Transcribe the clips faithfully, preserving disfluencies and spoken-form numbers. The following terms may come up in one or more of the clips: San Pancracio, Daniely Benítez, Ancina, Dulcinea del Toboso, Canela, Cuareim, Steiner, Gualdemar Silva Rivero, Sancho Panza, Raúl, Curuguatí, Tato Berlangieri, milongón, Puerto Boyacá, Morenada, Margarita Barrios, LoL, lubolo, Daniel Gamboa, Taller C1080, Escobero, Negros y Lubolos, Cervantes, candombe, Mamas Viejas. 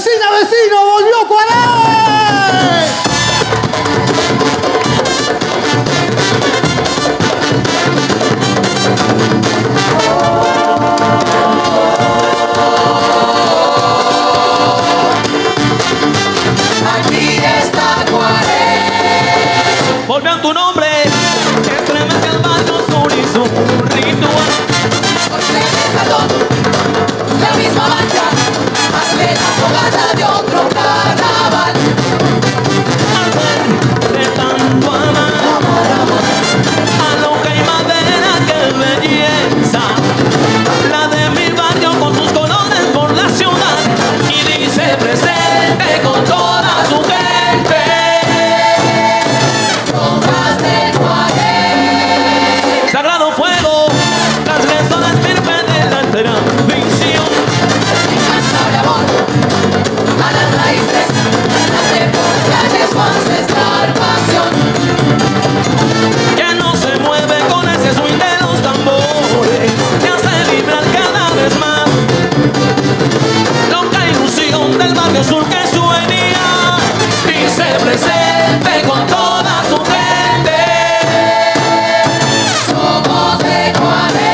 vecina, vecino, volvió Cuarón. Volvió tu nombre, entre más calmados sur y su ritual. Hoy regresa todo, la misma banda, hazle la fogata de otro carnaval. Amar, de tanto amar, amar, amar, a loca y madera, qué belleza. La de mi barrio con sus colores por la ciudad, y dice presente con toda su gente. Que no se mueve con ese swing de los tambores, que hace vibrar cada vez más loca ilusión del barrio sur que sueña y se presente con toda su gente. Somos de Cuarenta.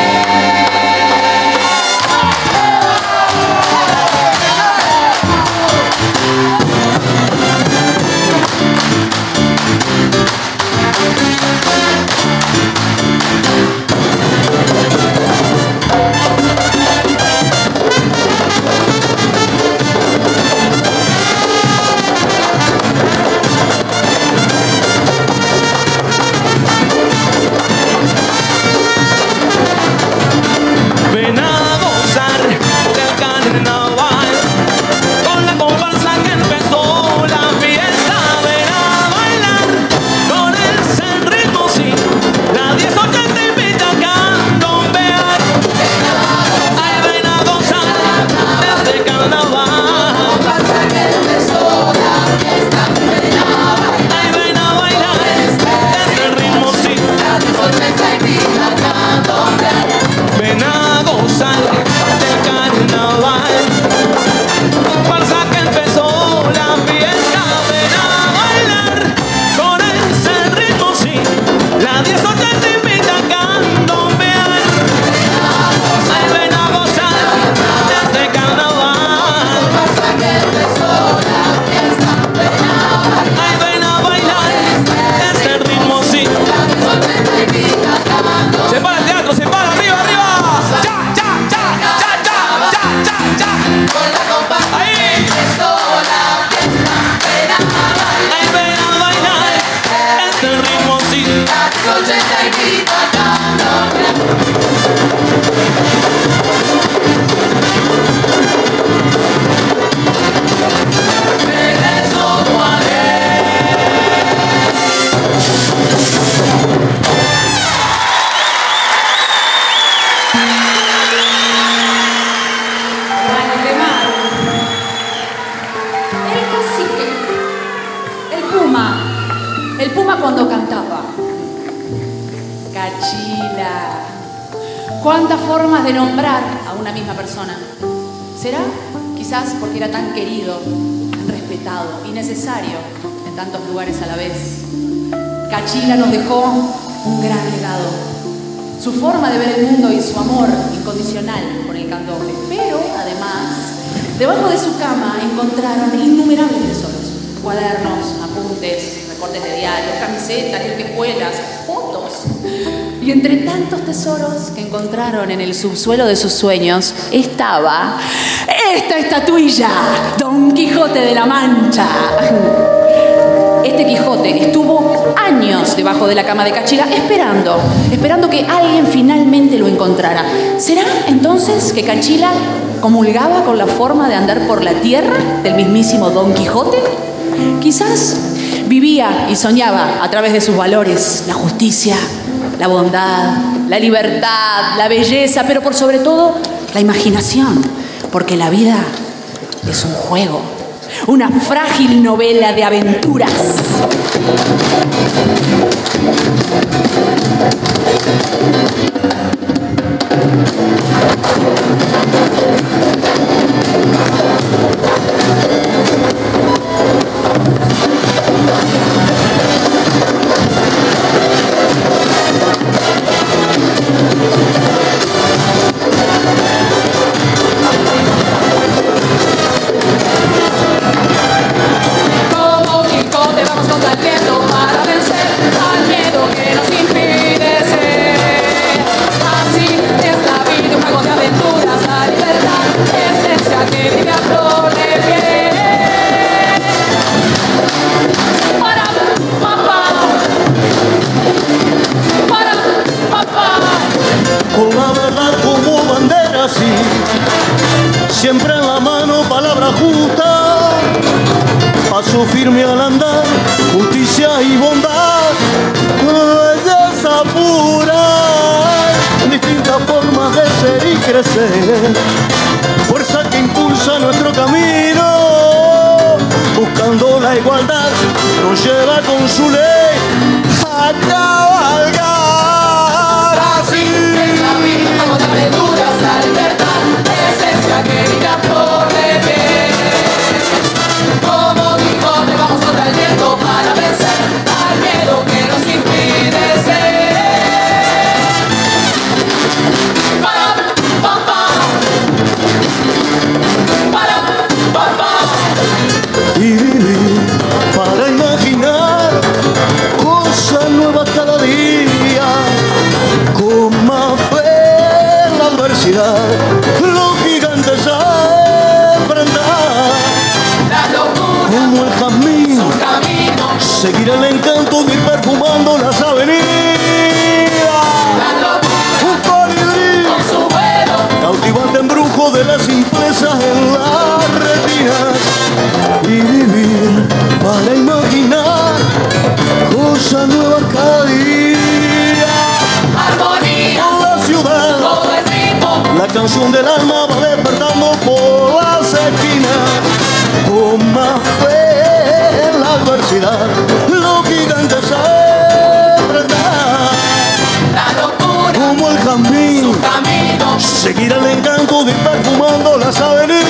Cuántas formas de nombrar a una misma persona. ¿Será? Quizás porque era tan querido, tan respetado y necesario en tantos lugares a la vez. Cachila nos dejó un gran legado. Su forma de ver el mundo y su amor incondicional por el candombe. Pero, además, debajo de su cama encontraron innumerables tesoros. Cuadernos, apuntes, recortes de diarios, camisetas, escuelas, fotos. Y entre tantos tesoros que encontraron en el subsuelo de sus sueños, estaba esta estatuilla, Don Quijote de la Mancha. Este Quijote estuvo años debajo de la cama de Cachila esperando, esperando que alguien finalmente lo encontrara. ¿Será entonces que Cachila comulgaba con la forma de andar por la tierra del mismísimo Don Quijote? Quizás vivía y soñaba a través de sus valores, la justicia, la bondad, la libertad, la belleza, pero por sobre todo la imaginación, porque la vida es un juego, una frágil novela de aventuras. siempre en la mano palabra justa, paso firme al andar, justicia y bondad, belleza pura, distintas formas de ser y crecer, fuerza que impulsa nuestro camino, buscando la igualdad, nos lleva con su ley a cabalgar así. Esa vida con la verdura, la libertad, esencia querida por beber. Como Quijote vamos contra el viento para vencer al miedo que nos impide ser. Para, papá. Para, papá. Y vivir para imaginar cosas nuevas cada día, con más fe en la adversidad, los gigantes a enfrentar. La locura como el jazmín, su camino, seguir el encanto de ir perfumando las avenidas. La locura, un colibrí con su vuelo, cautivante embrujo de las simplezas en las retinas. Y vivir para imaginar cosas nuevas cada día. Armonía en la ciudad, todo es ritmo. La canción del alma va despertando por las esquinas. Con más fe en la adversidad, los gigantes se enfrentan. La locura como el jazmín, su camino, seguir el encanto de ir perfumando las avenidas.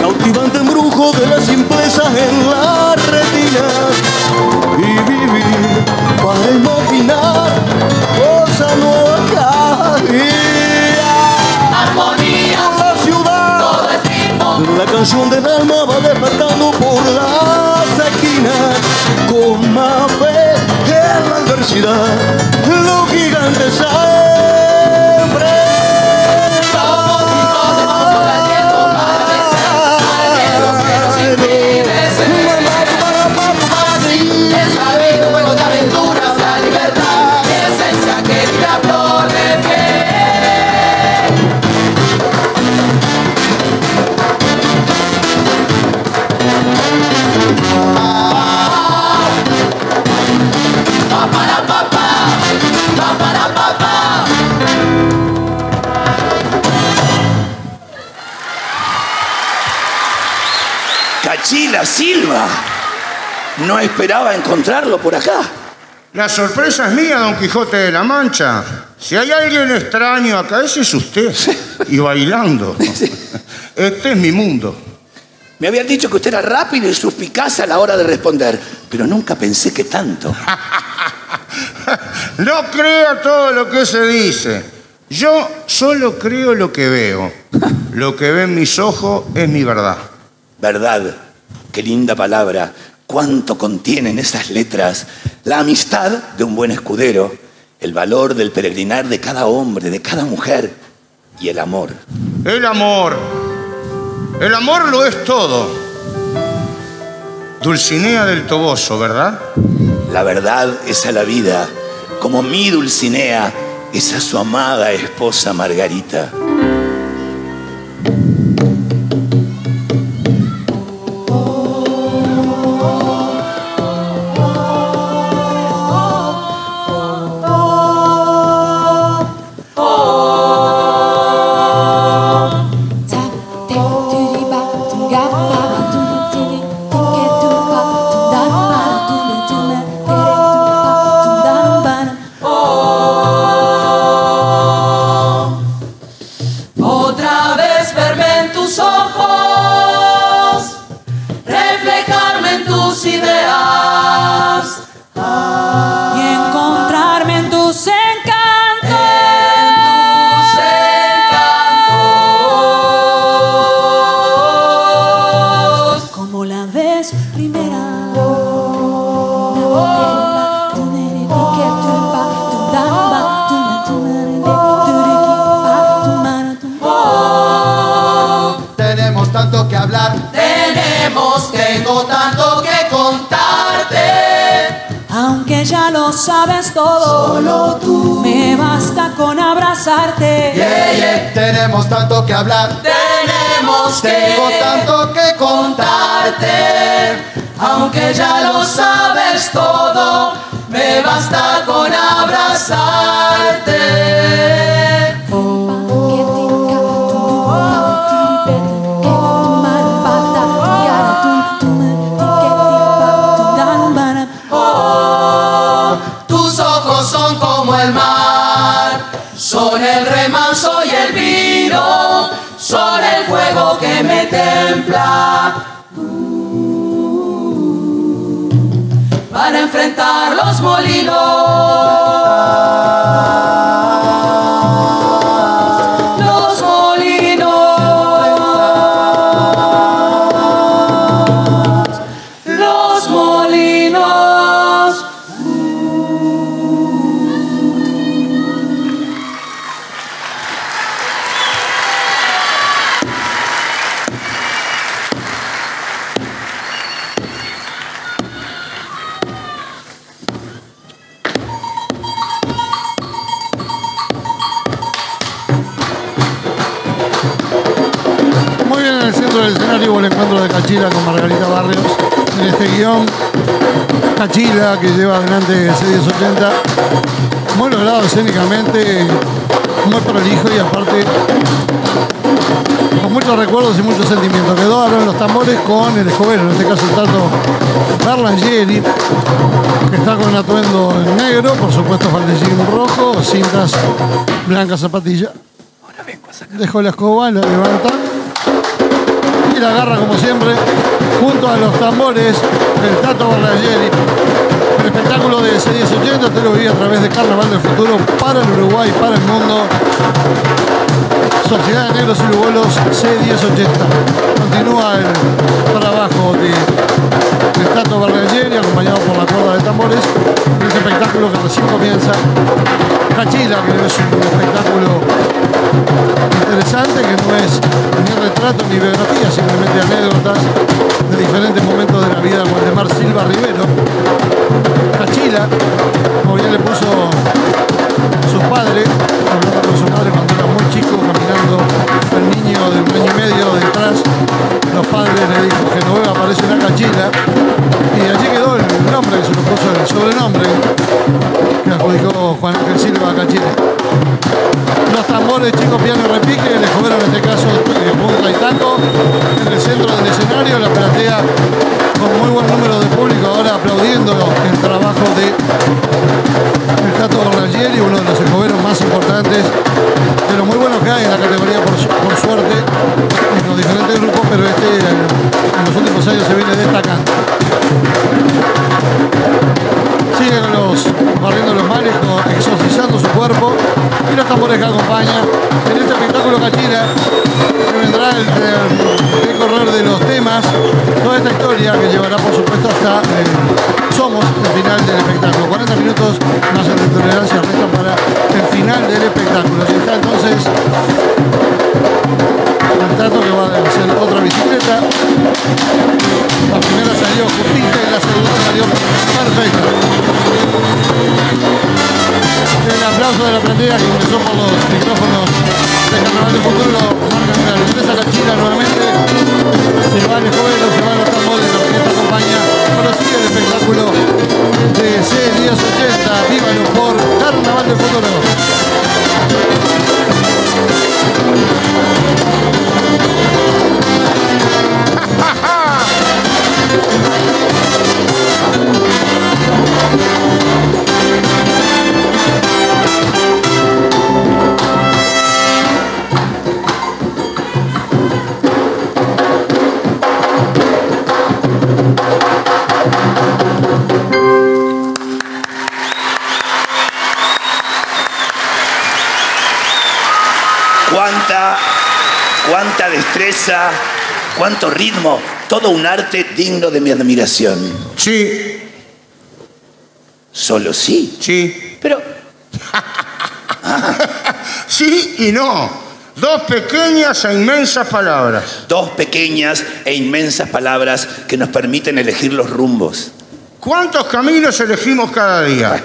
Cautivante embrujo de las simplezas en las retinas. Y vivir para imaginar cosas nuevas cada día. Armonía en la ciudad, todo es ritmo. La canción del alma va despertando por las esquinas. Con más fe en la adversidad, los gigantes siempre. Cachila Silva, no esperaba encontrarlo por acá. La sorpresa es mía, Don Quijote de la Mancha. Si hay alguien extraño acá, ese es usted. Y bailando. Este es mi mundo. Me habían dicho que usted era rápido y suspicaz a la hora de responder, pero nunca pensé que tanto. No crea todo lo que se dice. Yo solo creo lo que veo. Lo que ven mis ojos es mi verdad. Verdad, qué linda palabra. Cuánto contienen esas letras. La amistad de un buen escudero, el valor del peregrinar de cada hombre, de cada mujer, y el amor. El amor. El amor lo es todo. Dulcinea del Toboso, ¿verdad? La verdad es a la vida, como mi Dulcinea es a su amada esposa Margarita. Sabes todo, solo tú me basta con abrazar. abrazarte. Yeah, yeah. Tenemos tanto que hablar, tenemos que, tengo tanto que contarte. Aunque ya lo sabes todo, me basta con abrazarte. Son el remanso y el vino, son el fuego que me templa. Para enfrentar los molinos, los molinos, los molinos. El encuentro de Cachila con Margarita Barrios en este guión. Cachila, que lleva adelante C diez ochenta, muy logrado escénicamente, muy prolijo y aparte con muchos recuerdos y muchos sentimientos. Quedó ahora en los tambores con el escobero, en este caso el Tato Berlangieri, que está con un atuendo en negro, por supuesto faldellín rojo, cintas blancas, zapatillas. Dejó la escoba, la levanta, la agarra como siempre, junto a los tambores del Tato Berlangieri. El espectáculo de C diez ochenta usted lo vive a través de Carnaval del Futuro para el Uruguay, para el mundo. Sociedad de Negros y Lubolos C diez ochenta. Continúa el trabajo de, de Tato Berlangieri, acompañado por la cuerda de tambores. Este espectáculo que recién comienza. Cachila, que es un espectáculo interesante, que no es ni retrato ni biografía, simplemente anécdotas de diferentes momentos de la vida de Gualdemar Silva Rivero. Cachila, como bien le puso su padre, hablando con su madre cuando era muy chico, caminando el niño de un año y medio detrás, los padres le dijo que no aparece una cachila, y allí quedó el nombre que se lo puso, el sobrenombre que adjudicó Juan Ángel Silva a Cachila. Los tambores, chicos, piano y repique, les jugaron en este caso punta y tango en el centro del escenario, la platea con muy buen número de público ahora aplaudiendo el trabajo de Tato Berlangieri, uno de los escoberos más importantes, de los muy buenos que hay en la categoría por, por suerte en los diferentes grupos, pero este en los últimos años se viene destacando. Siguen los barriendo los males, exorcizando su cuerpo, y los tambores que acompañan en este espectáculo Cachila, que vendrá el, el, el correr de los temas, toda esta historia que llevará por supuesto hasta el, Somos, el final del espectáculo. cuarenta minutos más de tolerancia restan para el final del espectáculo. Así está entonces el Tato, que va a hacer otra bicicleta. La primera salió justita y la segunda salió perfecta. El aplauso de la platea que empezó por los micrófonos de Carnaval de Futuro marcan la empresa Cachila nuevamente. Se va el escobero, se van los tambores, la orquesta acompaña. Bueno, sigue el espectáculo de C diez ochenta. Vívalo por Carnaval de Futuro. Cuánta, cuánta destreza, cuánto ritmo, todo un arte digno de mi admiración. Sí. ¿Solo sí? Sí. Pero... ah. Sí y no. Dos pequeñas e inmensas palabras. Dos pequeñas e inmensas palabras que nos permiten elegir los rumbos. ¿Cuántos caminos elegimos cada día?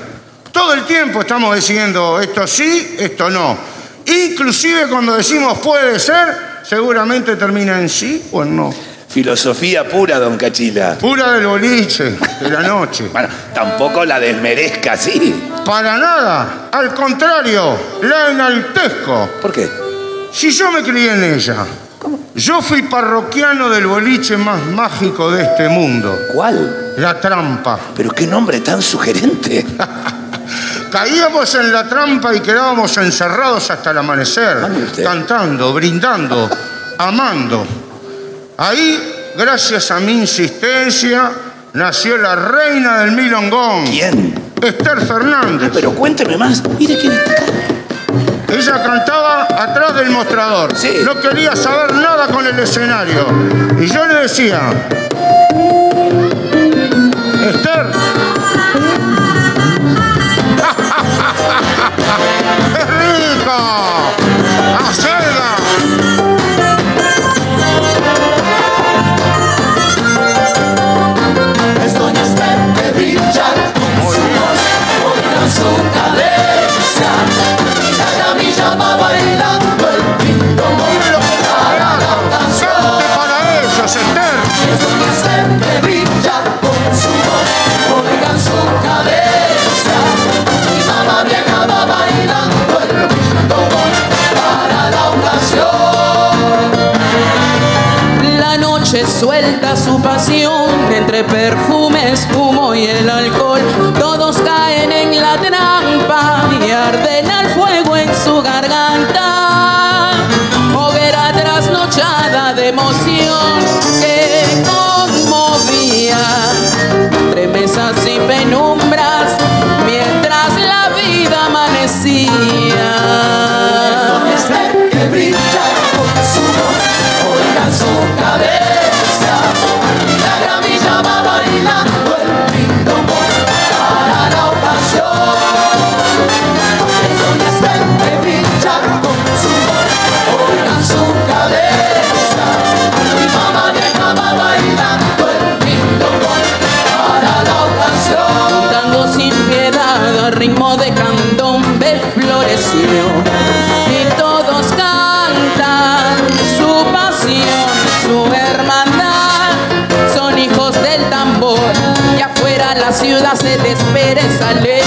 Todo el tiempo estamos diciendo esto sí, esto no. Inclusive cuando decimos puede ser, seguramente termina en sí o en no. Filosofía pura, don Cachila. Pura del boliche, de la noche. Bueno, tampoco la desmerezca así. Para nada. Al contrario, la enaltezco. ¿Por qué? Si yo me crié en ella. ¿Cómo? Yo fui parroquiano del boliche más mágico de este mundo. ¿Cuál? La Trampa. Pero qué nombre tan sugerente. Caíamos en la trampa y quedábamos encerrados hasta el amanecer, cantando, brindando, amando. Ahí, gracias a mi insistencia, nació la reina del milongón. ¿Quién? Esther Fernández. Pero cuénteme más, mire quién está acá. Ella cantaba atrás del mostrador. Sí. No quería saber nada con el escenario. Y yo le decía: Esther. ¡Qué rico! ¡Hacela! Es doña Esther que brilla con su voz, con su cadencia. Y la villa va bailando el pindón. ¡Para la canción! ¡Cante para ellos, Esther! Es doña Esther que brilla con su voz, con su cadencia. La vieja va bailando el pindón para la ocasión. La noche suelta su pasión entre perfumes, humo y el alcohol. Todos caen en la trampa y arden al fuego en su garganta. Hoguera trasnochada de emoción que conmovía entre mesas y penumbras mientras la amanecía. Es Esther que brilla con su voz, oigan su cabeza, y la gramilla va bailando el pindón para la ocasión. Es Esther que brilla con su voz, oigan su cabeza, y mamá vieja va bailando el pindón para la ocasión. Cantando sin piedad al ritmo de canto y todos cantan su pasión, su hermandad. Son hijos del tambor y afuera la ciudad se desespera y sale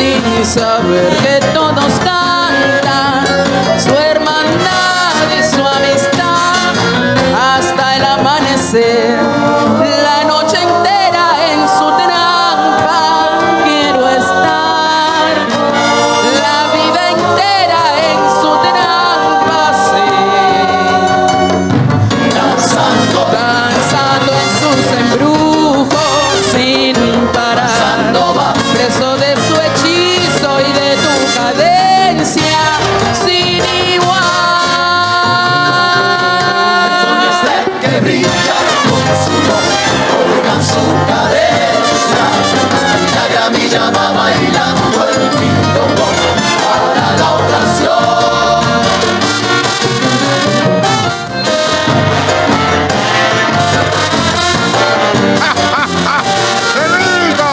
y sin saber que todos cantan su hermandad y su amistad hasta el amanecer. La noche entera en su trampa quiero estar. Va bailando el pindón para la ocasión. ¡Ja, ja, ja! ¡Qué rico!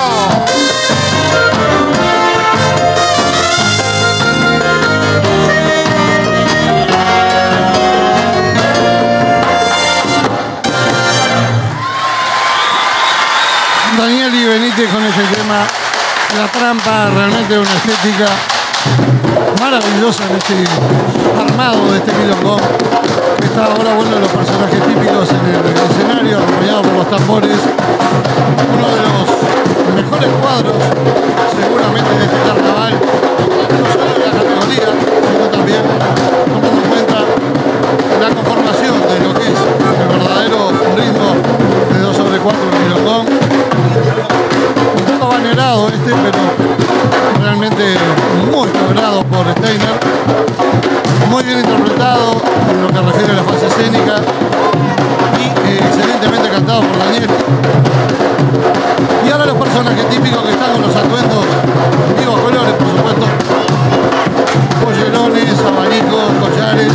Daniel y Benítez con ese tema. La Trampa, realmente una estética maravillosa en este armado de este milongón. Está ahora uno de los personajes típicos en el escenario, acompañado por los tambores. Uno de los mejores cuadros, seguramente, de este carnaval, no solo de la categoría, sino también tomando en cuenta la conformación de lo que es el verdadero ritmo de dos sobre cuatro del milongón. Un poco abanerado este, pero realmente muy logrado por Steiner. Muy bien interpretado en lo que refiere a la fase escénica y eh, excelentemente cantado por Daniel. Y ahora los personajes típicos que están con los atuendos vivos colores, por supuesto. Pollerones, abanicos, collares,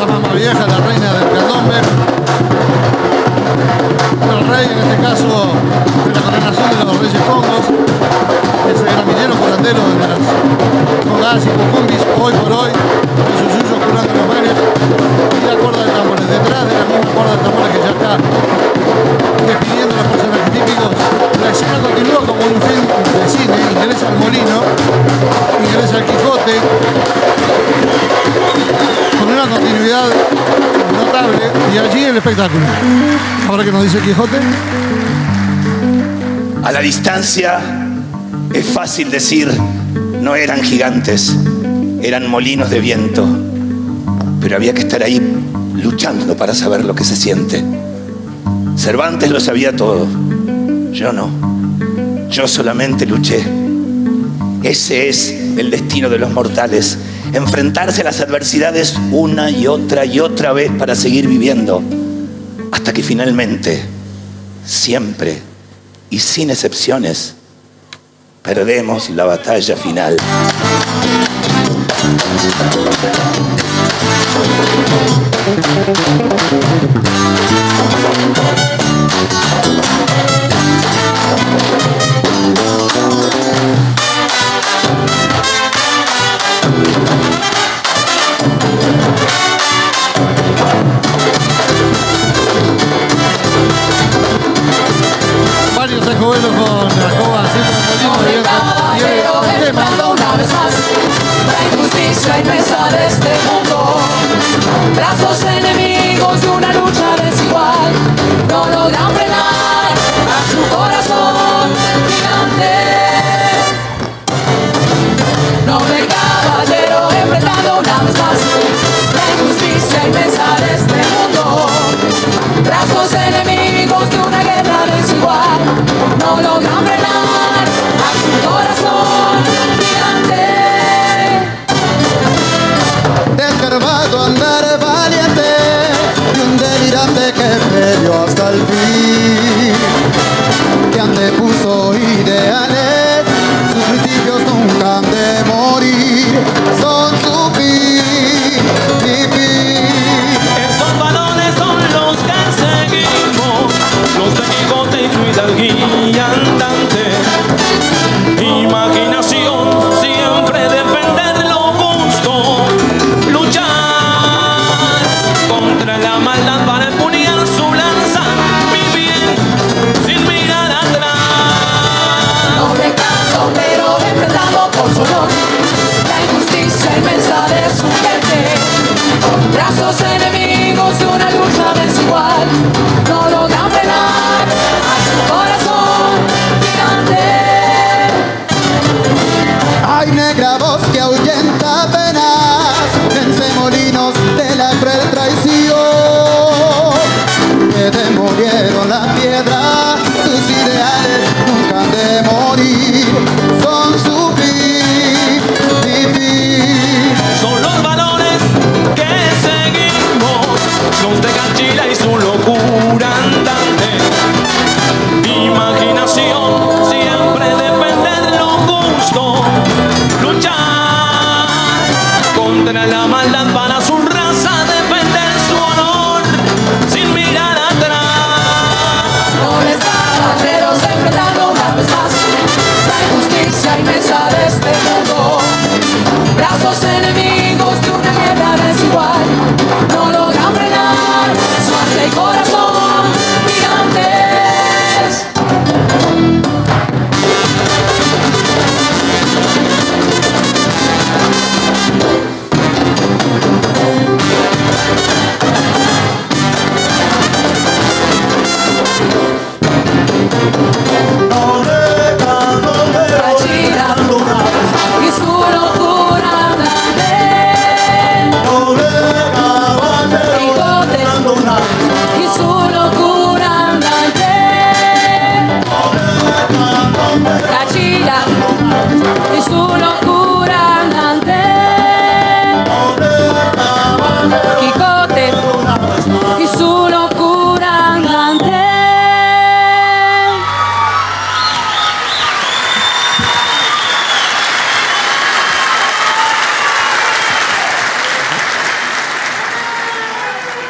la mamá vieja, la reina del candombe. El rey, en este caso, de la coronación de los reyes congos, ese gramillero curandero de las congadas y conjuntas. Tamboris, hoy por hoy, el susurro con una de las manos y la cuerda de tambores, detrás de la misma cuerda de tambores que ya está despidiendo a los personajes típicos. La escena continúa como un film de cine, ingresa al molino, ingresa al Quijote, con una continuidad notable, y allí el espectáculo. Ahora que nos dice el Quijote. A la distancia es fácil decir, no eran gigantes, eran molinos de viento, pero había que estar ahí luchando para saber lo que se siente. Cervantes lo sabía todo, yo no, yo solamente luché. Ese es el destino de los mortales, enfrentarse a las adversidades una y otra y otra vez para seguir viviendo, hasta que finalmente, siempre y sin excepciones, perdemos la batalla final. Varios escobelos con la escoba haciendo el tema. La inmensa de este mundo, brazos enemigos de una lucha desigual, no logran frenar a su corazón gigante. Noble caballero enfrentando una vez más la injusticia inmensa de este mundo, brazos enemigos de una guerra desigual, no logran frenar a su corazón gigante. Andar valiente y un delirante que peleó hasta el fin, que antepuso ideales, sus principios nunca han de morir, son su fin, mi fin. Esos valores son los que seguimos, los de Quijote y su hidalguía andante. Imaginación siempre depende de lo justo, luchar contra la maldad para empuñar su lanza, vivir sin mirar atrás. Noble caballero enfrentado por su honor, la injusticia inmensa de su gente, brazos enemigos de una lucha desigual, no logran frenar a su corazón gigante. Hay negra voz que ahuyenta penas, vence molinos de la cruel traición, que te murieron la piedra, tus ideales nunca han de morir, son su fin, vivir. Son los valores que seguimos, los de Cachila y su locura andante. Imaginación siempre depende de lo justo, luchar contra la maldad para su raza depende de su honor, sin mirar atrás. Nobles caballeros enfrentando una vez más la injusticia inmensa de este mundo, brazos enemigos de una guerra desigual, no logran frenar su arte y corazón gigantes.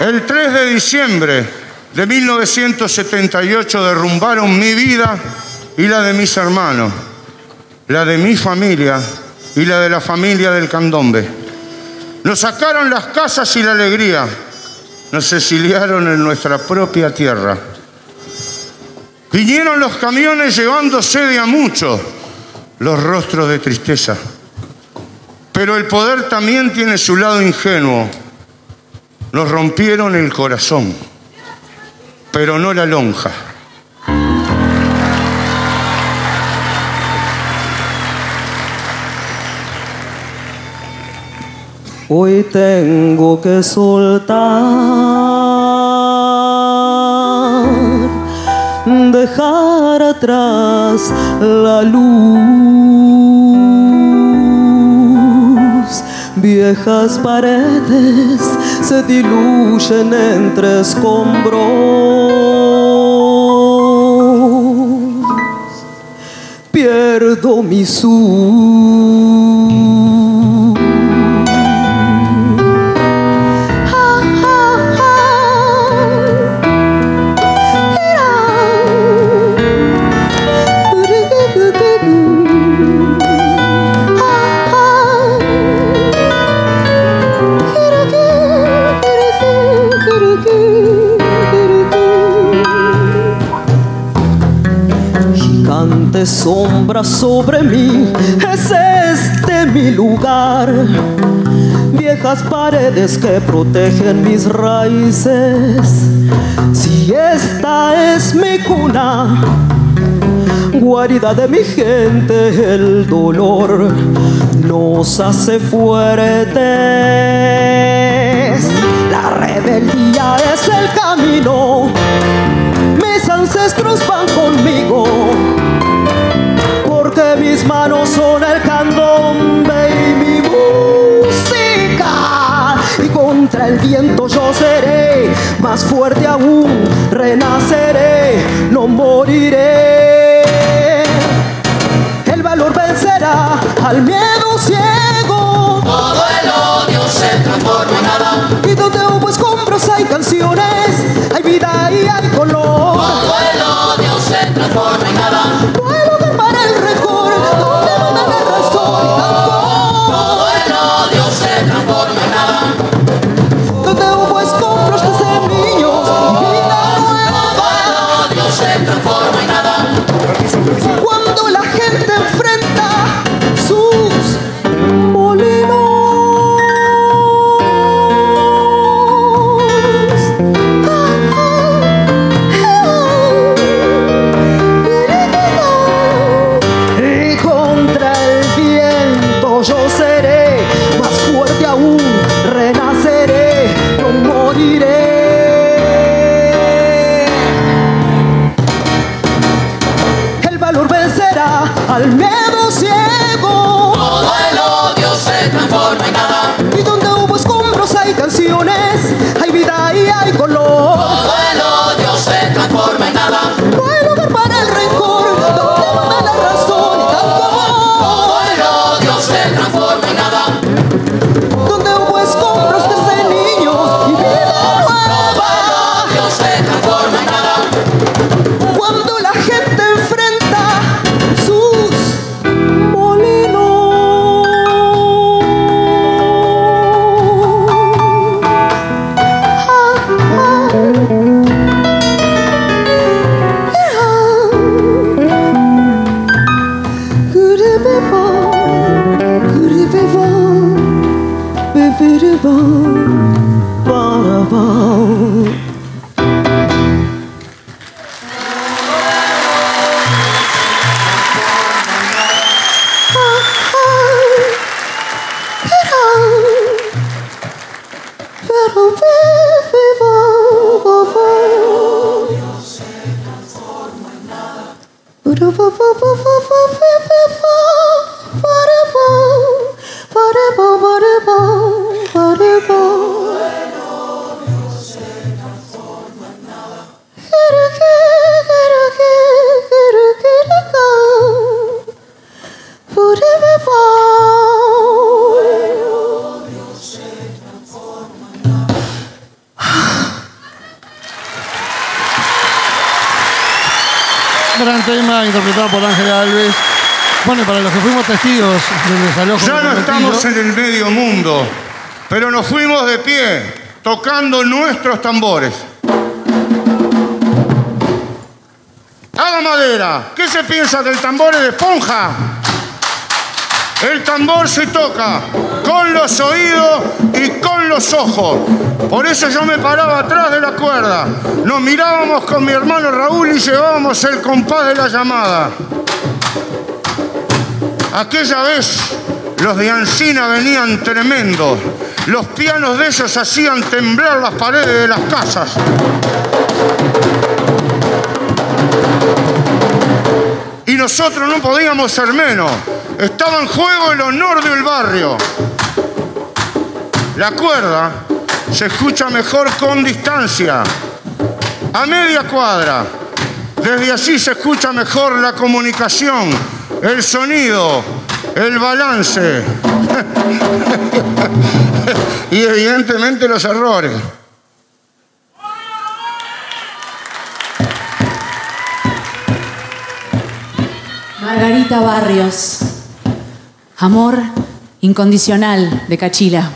El tres de diciembre de mil novecientos setenta y ocho derrumbaron mi vida y la de mis hermanos, la de mi familia y la de la familia del candombe. Nos sacaron las casas y la alegría. Nos exiliaron en nuestra propia tierra. Vinieron los camiones llevándose de a muchos los rostros de tristeza. Pero el poder también tiene su lado ingenuo. Nos rompieron el corazón, pero no la lonja. Hoy tengo que soltar, dejar atrás la luz. Viejas paredes se diluyen entre escombros. Pierdo mi sur. Sombra sobre mí, es este mi lugar. Viejas paredes que protegen mis raíces. Si esta es mi cuna, guarida de mi gente, el dolor nos hace fuertes. La rebeldía es el camino. Mis ancestros van conmigo. Porque mis manos son el candombe y mi música. Y contra el viento yo seré, más fuerte aún, renaceré, no moriré. El valor vencerá al miedo ciego. Todo el odio se transforma en nada. Y donde hubo escombros hay canciones, hay vida y hay color. Todo el odio se transforma en nada. Cuando la gente enfrenta sus molinos. Y contra el viento yo seré, más fuerte aún, renaceré, no moriré. Al miedo ciego, todo el odio se transforma en nada. Y donde hubo escombros hay canciones, hay vida y hay color. Todo el odio se transforma en nada. No hay lugar para el rencor, donde manda la razón y tanto amor. Todo el odio se transforma en nada. Donde hubo escombros desde niños y vida nueva. Todo el odio se transforma en nada. Cuando la gente interpretado por Ángela Alves Bueno, para los que fuimos testigos del desalojo... Ya no estamos en el medio mundo, pero nos fuimos de pie, tocando nuestros tambores. ¡Haga madera! ¿Qué se piensa del tambor de esponja? El tambor se toca con los oídos y con los ojos. Por eso yo me paraba atrás de la cuerda. Nos mirábamos con mi hermano Raúl y llevábamos el compás de la llamada. Aquella vez los de Ancina venían tremendos. Los pianos de ellos hacían temblar las paredes de las casas. Y nosotros no podíamos ser menos. Estaba en juego el honor del barrio. La cuerda se escucha mejor con distancia, a media cuadra. Desde allí se escucha mejor la comunicación, el sonido, el balance y evidentemente los errores. Margarita Barrios. Amor incondicional de Cachila,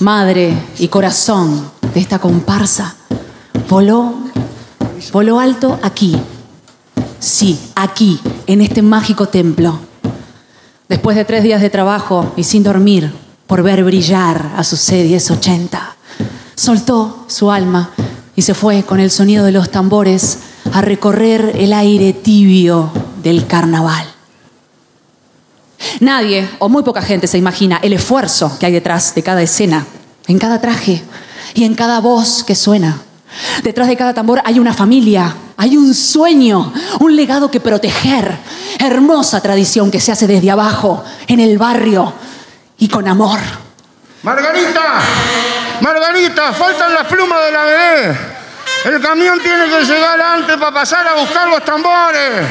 madre y corazón de esta comparsa, voló, voló alto aquí, sí, aquí, en este mágico templo. Después de tres días de trabajo y sin dormir por ver brillar a su C diez ochenta, soltó su alma y se fue con el sonido de los tambores a recorrer el aire tibio del carnaval. Nadie o muy poca gente se imagina el esfuerzo que hay detrás de cada escena, en cada traje y en cada voz que suena. Detrás de cada tambor hay una familia, hay un sueño, un legado que proteger, hermosa tradición que se hace desde abajo, en el barrio y con amor. Margarita, Margarita, faltan las plumas de la bebé. El camión tiene que llegar antes para pasar a buscar los tambores.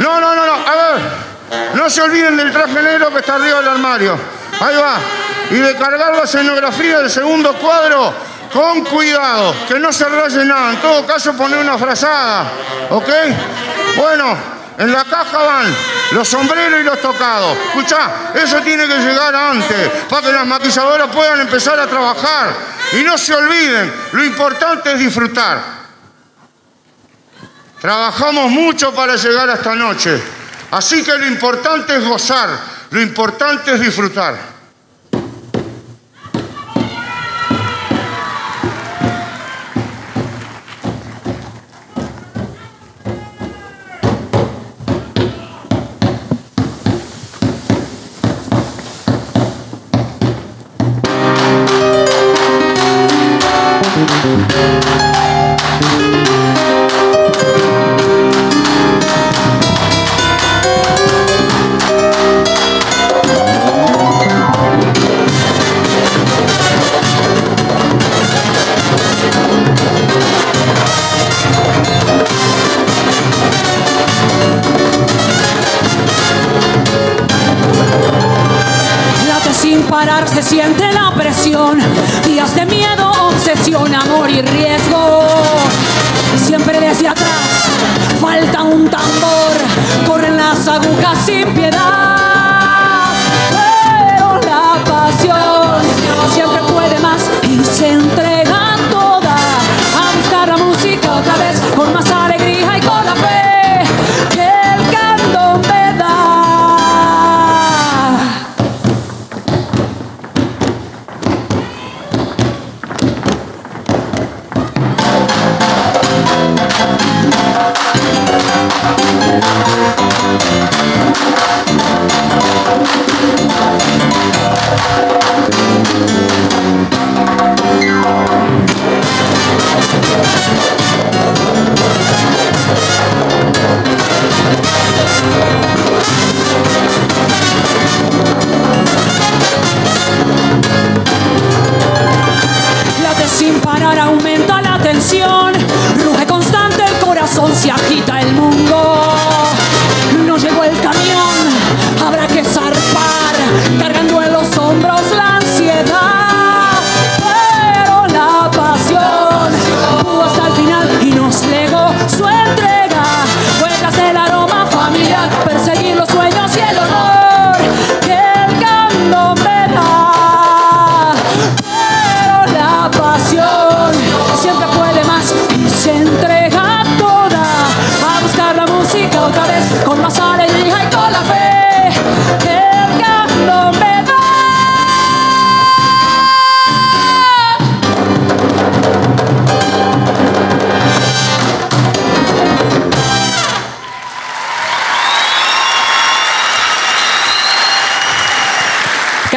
No, no, no, no, a ver. No se olviden del traje negro que está arriba del armario. Ahí va. Y de cargar la escenografía del segundo cuadro con cuidado. Que no se raye nada. En todo caso, poner una frazada. ¿Ok? Bueno, en la caja van los sombreros y los tocados. Escuchá, eso tiene que llegar antes para que las maquilladoras puedan empezar a trabajar. Y no se olviden, lo importante es disfrutar. Trabajamos mucho para llegar a esta noche. Así que lo importante es gozar, lo importante es disfrutar. Se siente la presión, días de miedo, obsesión, amor y riesgo. Siempre desde atrás falta un tambor, corren las agujas sin piedad. Pero la pasión siempre puede más y se entrega toda a buscar la música otra vez con más alegría y con la fe que el canto me da. Late sin parar, aumenta la tensión, ruge constante el corazón, se agita el mundo. No llegó el camión, habrá que zarpar, cargando en los hombros la ansiedad.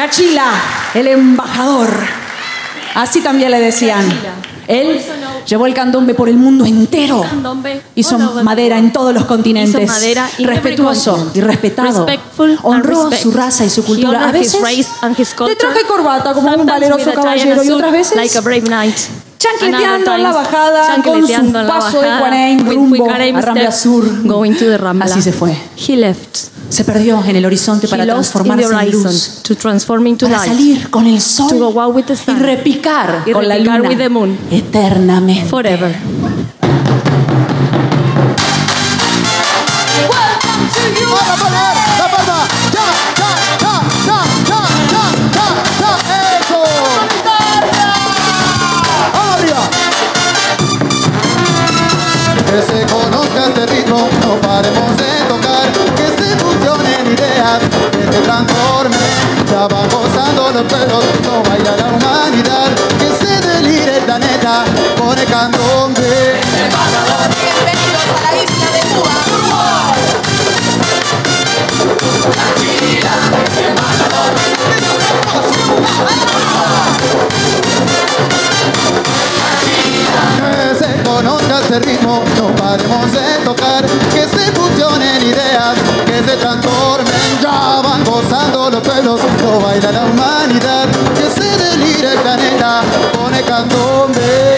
Cachila, el embajador. Así también le decían. Él llevó el candombe por el mundo entero. Hizo madera en todos los continentes. Respetuoso y respetado. Honró su raza y su cultura. A veces le traje corbata como un valeroso caballero y otras veces chancleteando en la bajada con su paso de Cuareim rumbo a Rambla Sur. Así se fue. Se perdió en el horizonte para transformarse en luz, para salir con el sol y repicar con la luna eternamente. Que se conozca este ritmo, no paremos de tocar, que se fusionen ideas, que se transformen, ya van gozando los perros, no baila la humanidad, que se delire el planeta con el candombe. Bienvenidos a la isla de Cuba. Cachila, el embajador, que se conozca este ritmo, no paremos de tocar, que se fusionen ideas, que se transformen, ya van gozando los pueblos, no baila la humanidad, que se delire el planeta con el candombe.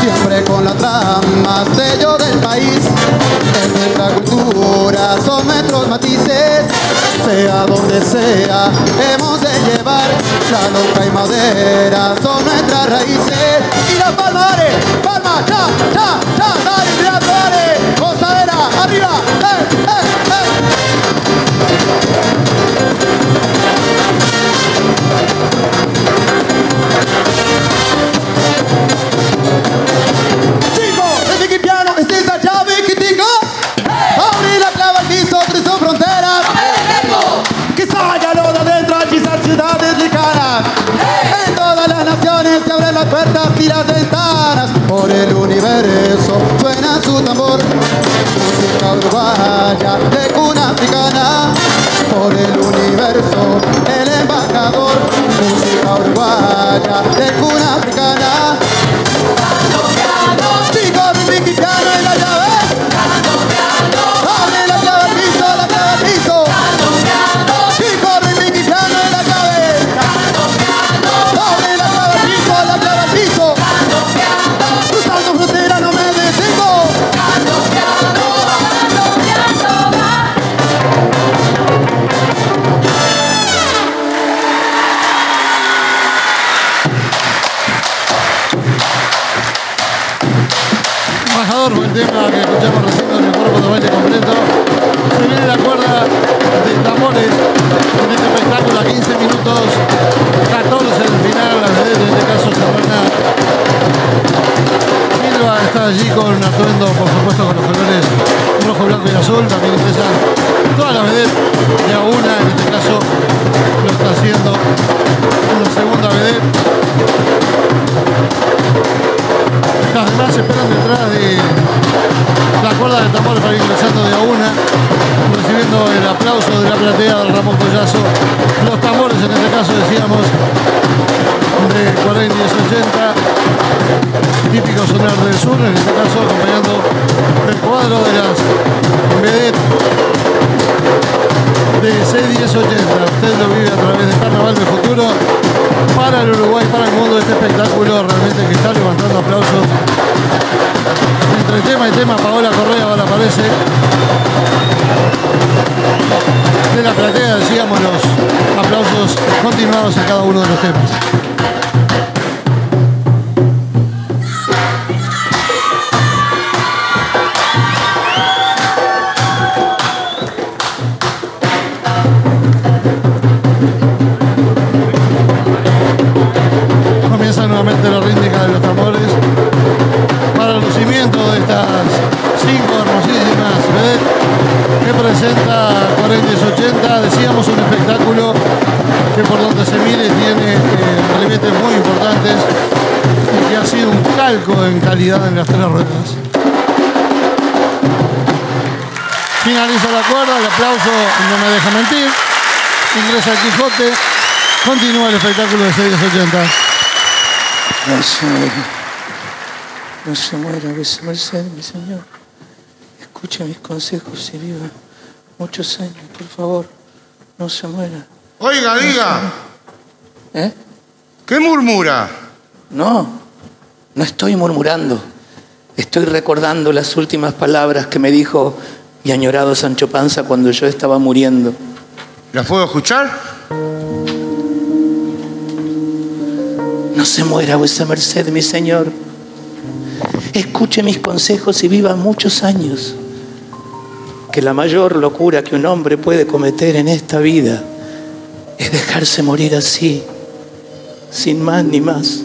Siempre con la trama, sello del país, en nuestra cultura son nuestros matices, sea donde sea, hemos de llevar, la loca y madera son nuestras raíces, y las palmares, palmas, cha, cha, cha, dale, dale, gozadera, arriba, eh, eh, eh. Chico, el Vicky Piano, este es allá Viquitico. Abrir la clava al piso, tres son fronteras. Quizá ya lo de adentro, quizás ciudades lejanas. En todas las naciones se abren las puertas y las ventanas. Por el universo suena su tambor. Música uruguaya de cuna africana. Por el universo, el embajador. Música uruguaya de cuna africana. Allí con un atuendo, por supuesto, con los colores rojo, blanco y azul. También empiezan todas las vedettes de a una. En este caso lo está haciendo una segunda vedette. Las demás esperan detrás de la cuerda del tambor para ir ingresando de a una, recibiendo el aplauso de la platea del Ramón Collazo. Los tambores, en este caso, decíamos, de cuarenta y diez ochenta, típico sonar del sur, en este caso acompañando el cuadro de las vedettes de C diez ochenta. Usted lo vive a través del Carnaval del Futuro para el Uruguay, para el mundo. Este espectáculo realmente que está levantando aplausos. Entre tema y tema, Paola Correa ahora aparece. De la platea decíamos los aplausos continuados a cada uno de los temas. Comienza nuevamente la rítmica de los tambores para el lucimiento de estas cinco hermosísimas vedettes que presenta cuarenta ochenta. Decíamos un espectáculo que por donde se mire tiene eh, realmente importantes y que ha sido un calco en calidad en las tres ruedas. Finaliza la cuerda, el aplauso no me deja mentir. Ingresa el Quijote, continúa el espectáculo de C diez ochenta. No se muera, no se muera, que se merced, mi señor. Escuche mis consejos y viva muchos años, por favor, no se muera. Oiga, no diga. Muera. ¿Eh? ¿Qué murmura? No, no estoy murmurando. Estoy recordando las últimas palabras que me dijo mi añorado Sancho Panza cuando yo estaba muriendo. ¿Las puedo escuchar? No se muera vuesa merced, mi señor. Escuche mis consejos y viva muchos años. Que la mayor locura que un hombre puede cometer en esta vida es dejarse morir así, sin más ni más.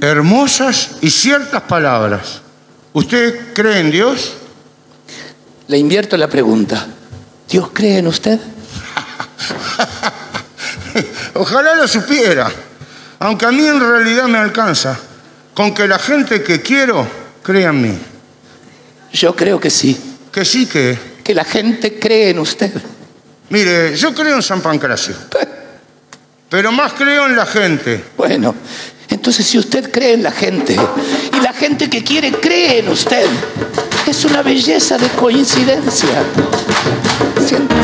Hermosas y ciertas palabras. ¿Usted cree en Dios? Le invierto la pregunta. ¿Dios cree en usted? Ojalá lo supiera, aunque a mí en realidad me alcanza con que la gente que quiero crea en mí. Yo creo que sí. ¿Que sí que? Que la gente cree en usted. Mire, yo creo en San Pancracio, pero más creo en la gente. Bueno, entonces si usted cree en la gente y la gente que quiere cree en usted, es una belleza de coincidencia. Siéntese.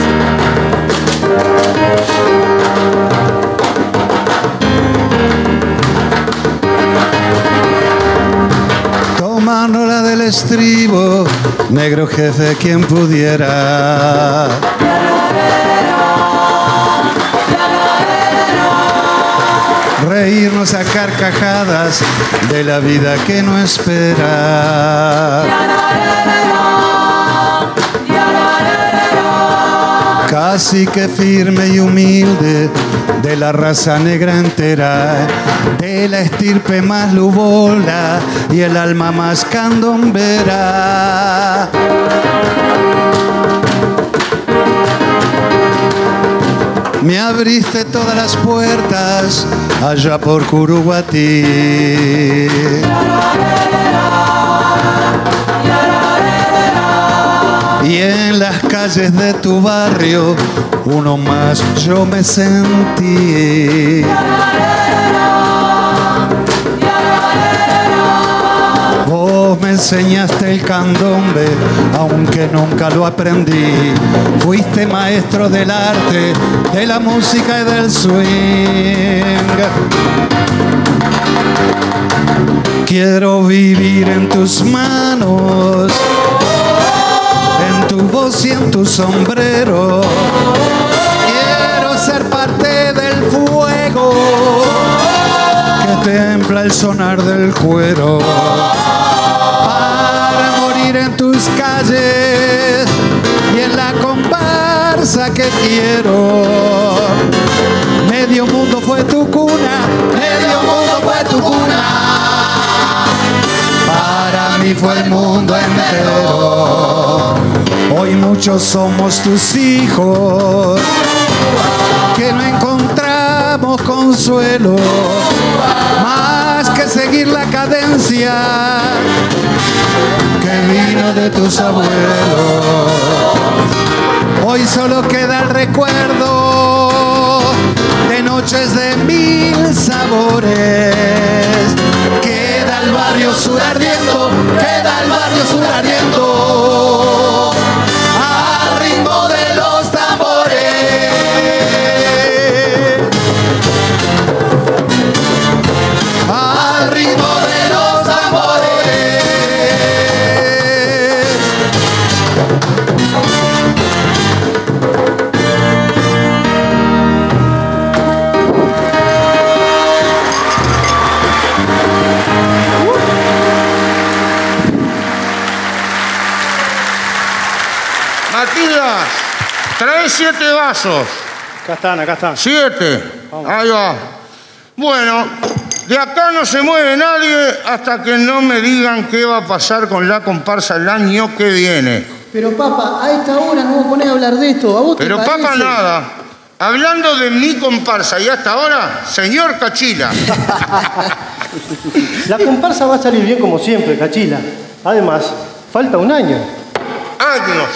Tomándola del estribo, negro jefe, quien pudiera. Reírnos a carcajadas de la vida que no espera. Cacique firme y humilde de la raza negra entera, de la estirpe más lubola y el alma más candombera. Me abriste todas las puertas allá por Curuguatí. Y en las calles de tu barrio, uno más yo me sentí. Vos me enseñaste el candombe, aunque nunca lo aprendí. Fuiste maestro del arte, de la música y del swing. Quiero vivir en tus manos, tu voz y en tu sombrero. Quiero ser parte del fuego que templa el sonar del cuero, para morir en tus calles y en la comparsa que quiero. Medio mundo fue tu cuna, medio mundo fue tu cuna, para mí fue el mundo entero. Hoy muchos somos tus hijos que no encontramos consuelo más que seguir la cadencia que vino de tus abuelos. Hoy solo queda el recuerdo de noches de mil sabores. Queda el barrio sur ardiendo, queda el barrio sur ardiendo. Trae siete vasos. Acá están, acá están. Siete. Vamos. Ahí va. Bueno, de acá no se mueve nadie hasta que no me digan qué va a pasar con la comparsa el año que viene. Pero, papá, a esta hora no me ponés a hablar de esto. ¿A vos te parece? Pero, papá, nada. Hablando de mi comparsa y hasta ahora, señor Cachila. La comparsa va a salir bien como siempre, Cachila. Además, falta un año. Años.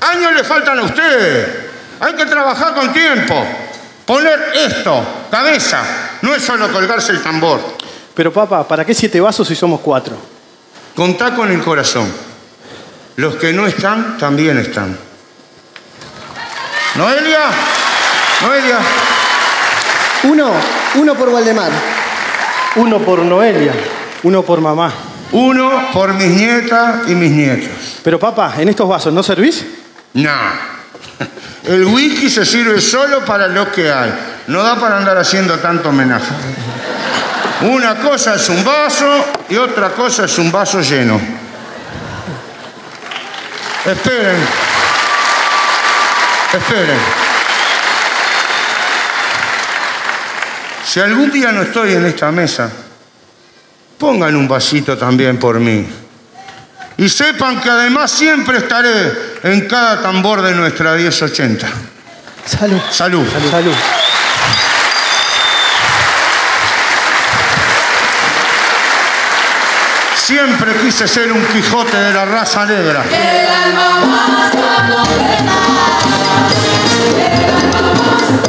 Años le faltan a ustedes. Hay que trabajar con tiempo. Poner esto, cabeza, no es solo colgarse el tambor. Pero papá, ¿para qué siete vasos si somos cuatro? Contá con el corazón. Los que no están, también están. Noelia, Noelia. Uno, uno por Gualdemar. Uno por Noelia, uno por mamá. Uno por mis nietas y mis nietos. Pero papá, ¿en estos vasos no servís? No. El whisky se sirve solo para los que hay. No da para andar haciendo tanto homenaje. Una cosa es un vaso y otra cosa es un vaso lleno. Esperen. Esperen. Si algún día no estoy en esta mesa, pongan un vasito también por mí. Y sepan que además siempre estaré en cada tambor de nuestra diez ochenta. Salud. Salud. Salud. Salud. Siempre quise ser un Quijote de la raza negra. El alma más abandonada, el alma más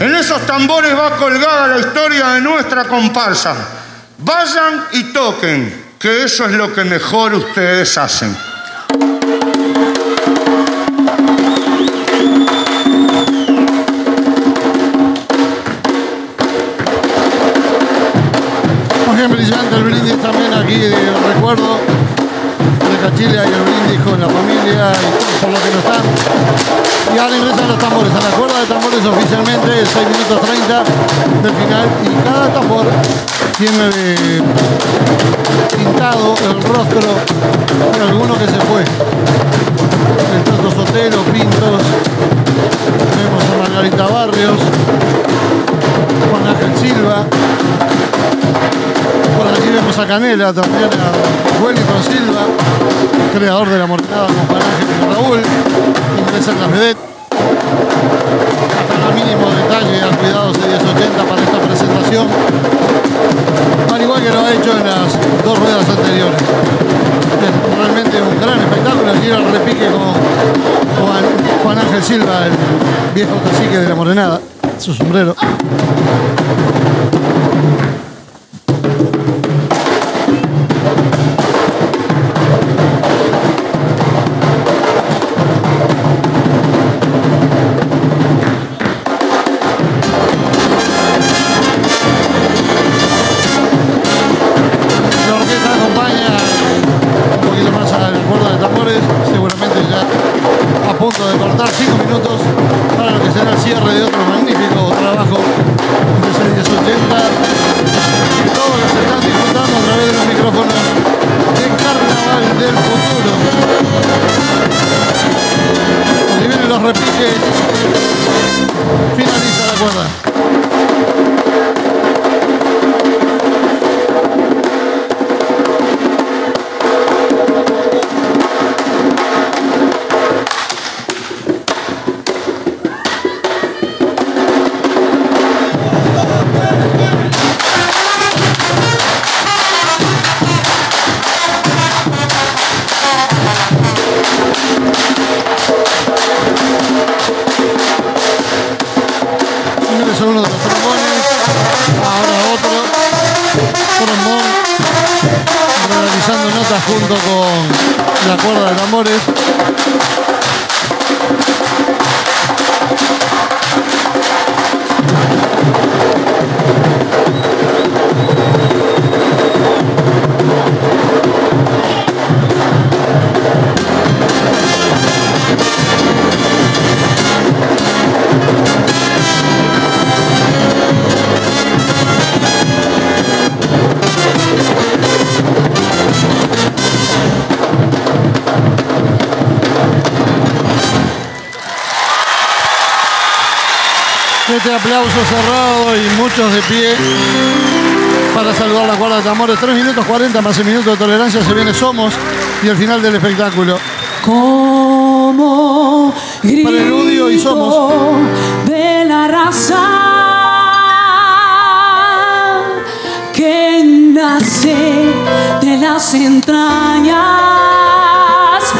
en esos tambores va colgada la historia de nuestra comparsa. Vayan y toquen, que eso es lo que mejor ustedes hacen. Muy bien, brillante el brindis también aquí de recuerdo de Cachila y el brindis con la familia y por lo que no están. Y ahora ingresan los tambores. A la cuerda de tambores oficialmente es seis minutos treinta del final. Y cada tambor tiene eh, pintado el rostro de alguno que se fue. El Tato Sotero Pintos. Vemos a Margarita Barrios. Juan Ángel Silva. Por aquí vemos a Canela, también a Wellington Silva, creador de la Morenada con Juan Ángel Raúl. Ingresan las vedettes. Hasta el mínimo detalle al cuidado de diez ochenta para esta presentación. Al igual que lo ha hecho en las dos ruedas anteriores. Es realmente un gran espectáculo. Aquí el repique con Juan, Juan Ángel Silva, el viejo cacique de la Morenada, su sombrero. aplauso cerrado y muchos de pie para saludar la cuerda de tambores. tres minutos cuarenta más el minuto de tolerancia. Se viene Somos y el final del espectáculo. Como grito preludio y Somos de la raza que nace de las entrañas,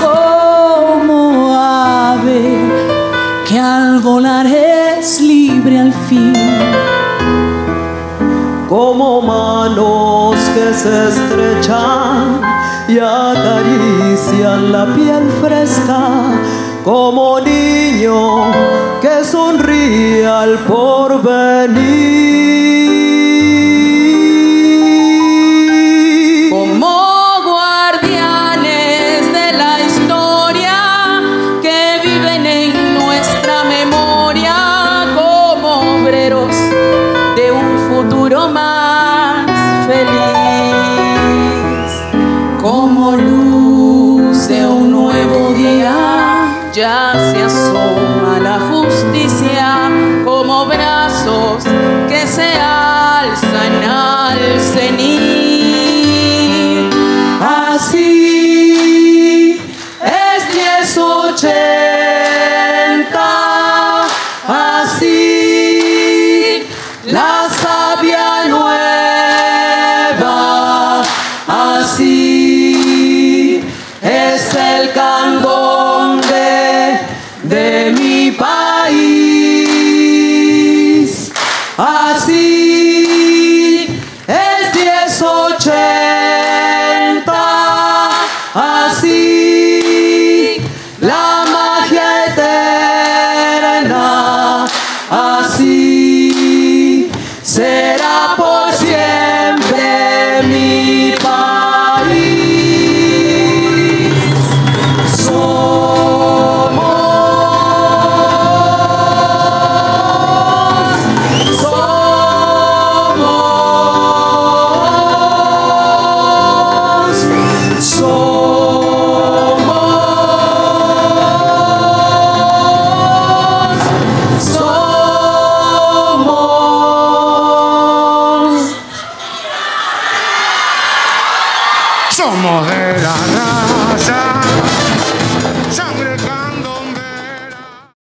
como ave que al volar es libre al fin, como manos que se estrechan y acarician la piel fresca, como niño que sonríe al porvenir, como guardianes de la historia que viven en nuestra memoria, como obreros de un futuro más feliz, como luz de un nuevo día, ya se asoma la justicia, como brazos que se alzan al cenit. Así es diez ochenta, así la sabia nueva, así es el candombe de mi país, así es diez ochenta, así la magia eterna, así será.